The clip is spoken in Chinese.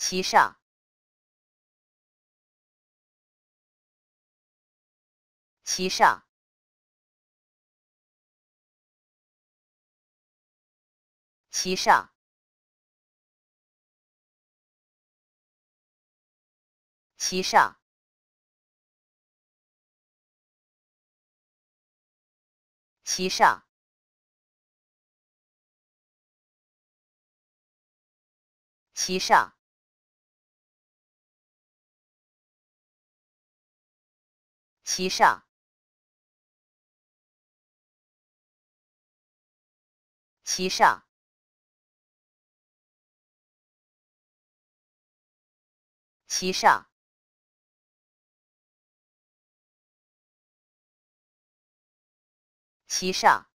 其上。其上。其上。其上。 其上，其上，其上，其上，其上，其上。